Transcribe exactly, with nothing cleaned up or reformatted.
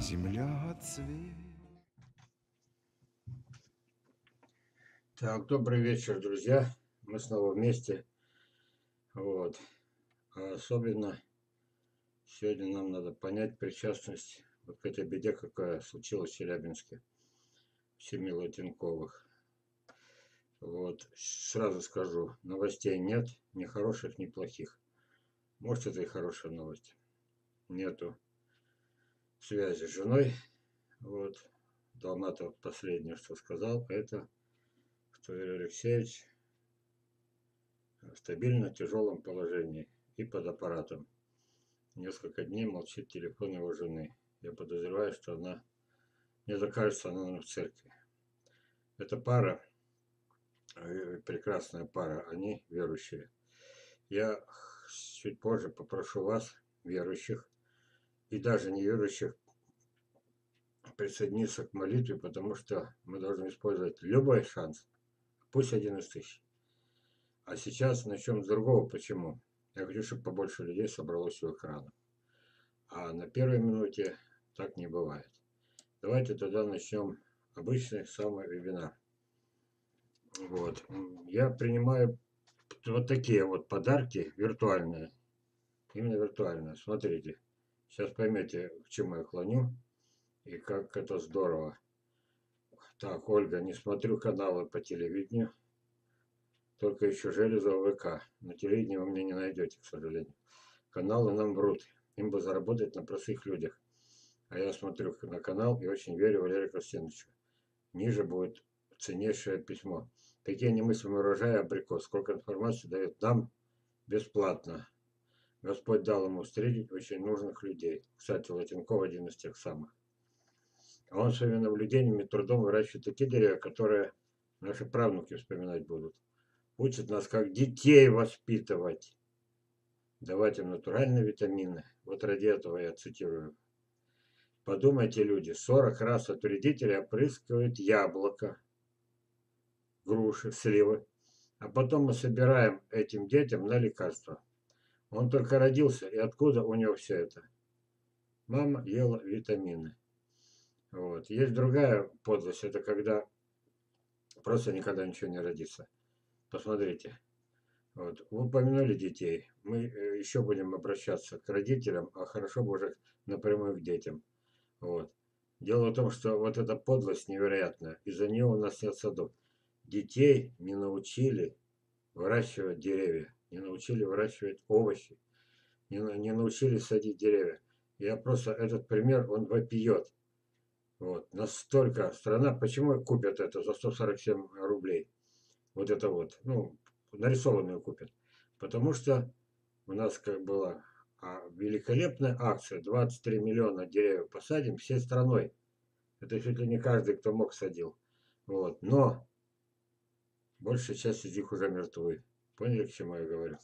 Земля цвет. Так, добрый вечер, друзья. Мы снова вместе. Вот. А особенно сегодня нам надо понять причастность вот к этой беде, какая случилась в Челябинске, в семье Лотенковых. Вот. Сразу скажу, новостей нет, ни хороших, ни плохих. Может, это и хорошая новость. Нету связи с женой. Вот. Долматов последнее, что сказал, это что Юрий Алексеевич в стабильно тяжелом положении и под аппаратом. Несколько дней молчит телефон его жены. Я подозреваю, что она, мне кажется, она в церкви. Эта пара, прекрасная пара, они верующие. Я чуть позже попрошу вас, верующих, и даже неверующих, присоединиться к молитве, потому что мы должны использовать любой шанс, пусть один из тысяч. А сейчас начнем с другого. Почему? Я хочу, чтобы побольше людей собралось у экрана. А на первой минуте так не бывает. Давайте тогда начнем обычный самый вебинар. Вот. Я принимаю вот такие вот подарки виртуальные. Именно виртуальные. Смотрите. Сейчас поймете, к чему я клоню. И как это здорово. Так, Ольга, не смотрю каналы по телевидению. Только еще Железова ВК. На телевидении вы меня не найдете, к сожалению. Каналы нам врут. Им бы заработать на простых людях. А я смотрю на канал и очень верю Валерию Константиновичу. Ниже будет ценнейшее письмо. Такие немыслимые урожаи абрикос. Сколько информации дает нам бесплатно. Господь дал ему встретить очень нужных людей. Кстати, Лотенков один из тех самых. А он своими наблюдениями, трудом выращивает такие деревья, которые наши правнуки вспоминать будут. Учат нас, как детей воспитывать. Давать им натуральные витамины. Вот ради этого я цитирую. Подумайте, люди, сорок раз от вредителей опрыскивают яблоко, груши, сливы. А потом мы собираем этим детям на лекарства. Он только родился, и откуда у него все это? Мама ела витамины. Вот. Есть другая подлость, это когда просто никогда ничего не родится. Посмотрите. Вот. Вы упомянули детей. Мы еще будем обращаться к родителям, а хорошо бы уже напрямую к детям. Вот. Дело в том, что вот эта подлость невероятная. Из-за нее у нас нет садов. Детей не научили выращивать деревья. Не научили выращивать овощи. Не, не научили садить деревья. Я просто этот пример, он вопиет. Вот. Настолько страна. Почему купят это за сто сорок семь рублей? Вот это вот. Ну, нарисованную купят. Потому что у нас как была великолепная акция. двадцать три миллиона деревьев посадим всей страной. Это чуть ли не каждый, кто мог, садил. Вот. Но большая часть из них уже мертвы. Поняли, к чему я говорю?